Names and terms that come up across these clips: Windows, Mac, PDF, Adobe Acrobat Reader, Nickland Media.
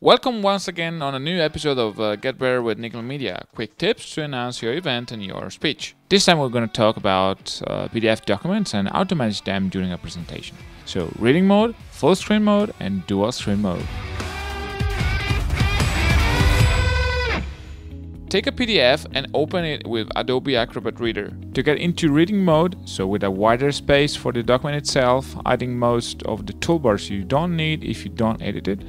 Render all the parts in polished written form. Welcome once again on a new episode of Get Better with Nickland Media, quick tips to enhance your event and your speech. This time we're going to talk about PDF documents and how to manage them during a presentation. So reading mode, full screen mode and dual screen mode. Take a PDF and open it with Adobe Acrobat Reader. To get into reading mode, so with a wider space for the document itself, hiding most of the toolbars you don't need if you don't edit it,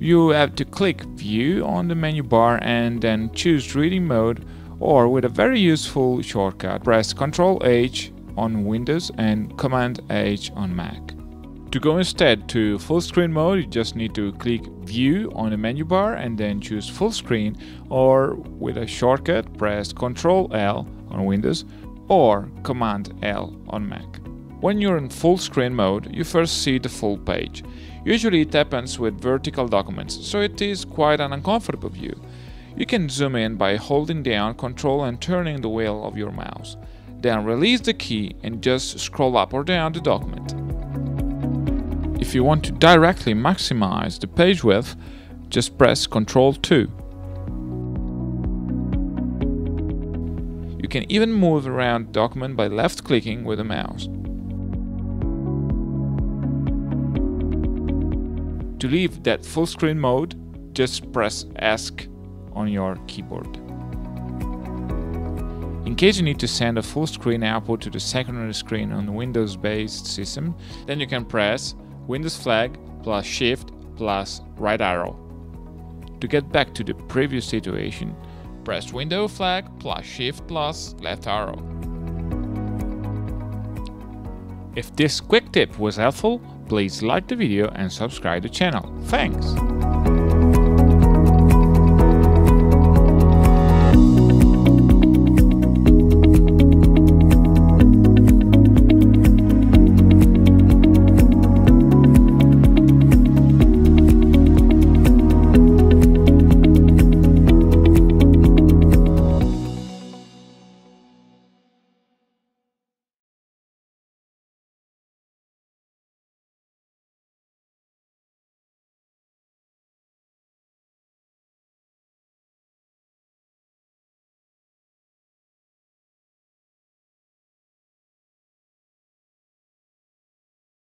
you have to click View on the menu bar and then choose Reading Mode, or with a very useful shortcut, press Ctrl-H on Windows and Command-H on Mac. To go instead to full screen mode, you just need to click View on the menu bar and then choose Full Screen, or with a shortcut, press Ctrl-L on Windows or Command-L on Mac. When you're in full screen mode, you first see the full page. Usually it happens with vertical documents, so it is quite an uncomfortable view. You can zoom in by holding down Ctrl and turning the wheel of your mouse. Then release the key and just scroll up or down the document. If you want to directly maximize the page width, just press Ctrl+2. You can even move around the document by left-clicking with the mouse. To leave that full screen mode, just press ESC on your keyboard. In case you need to send a full screen output to the secondary screen on Windows-based system, then you can press Windows flag plus Shift plus right arrow. To get back to the previous situation, press Window flag plus Shift plus left arrow. If this quick tip was helpful, please like the video and subscribe to the channel. Thanks!